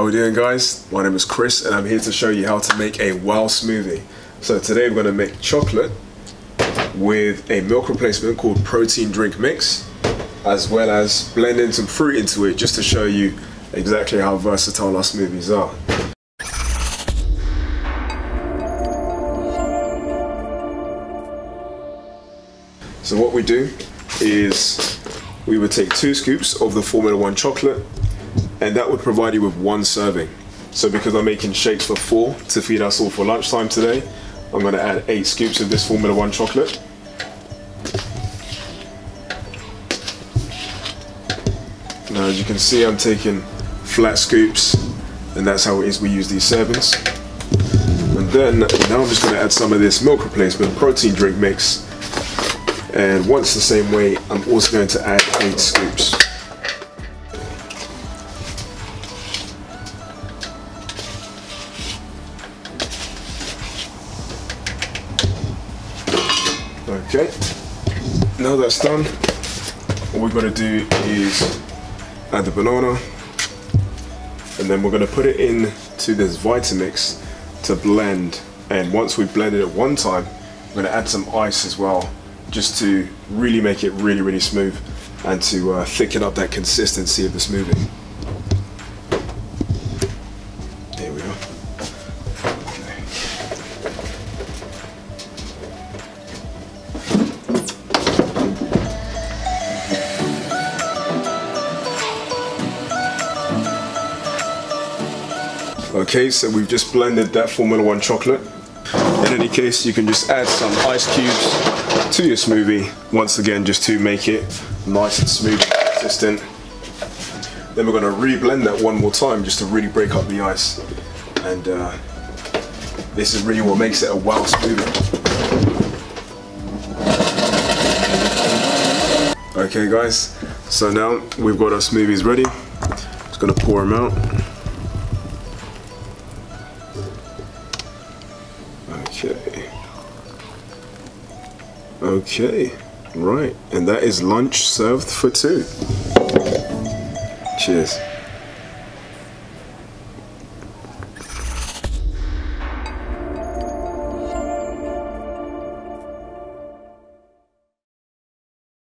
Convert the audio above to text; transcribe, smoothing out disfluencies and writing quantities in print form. How are we doing, guys? My name is Chris and I'm here to show you how to make a wow smoothie. So today we're going to make chocolate with a milk replacement called Protein Drink Mix, as well as blending some fruit into it, just to show you exactly how versatile our smoothies are. So what we do is we would take 2 scoops of the Formula One chocolate, and that would provide you with 1 serving. So because I'm making shakes for 4 to feed us all for lunchtime today, I'm going to add 8 scoops of this Formula One chocolate. Now, as you can see, I'm taking flat scoops, and that's how it is we use these servings. And then now I'm just going to add some of this milk replacement protein drink mix. And once the same way, I'm also going to add 8 scoops. Okay, now that's done, all we're going to do is add the banana, and then we're going to put it into this Vitamix to blend. And once we've blended it 1 time, I'm going to add some ice as well, just to really make it really smooth and to thicken up that consistency of the smoothie. There we are. Okay, so we've just blended that Formula One chocolate. In any case, you can just add some ice cubes to your smoothie, once again just to make it nice and smooth and consistent. Then we're going to re-blend that 1 more time just to really break up the ice, and this is really what makes it a wow smoothie. Okay guys, so now we've got our smoothies ready. Just going to pour them out. Okay, right, and that is lunch served for 2. Cheers.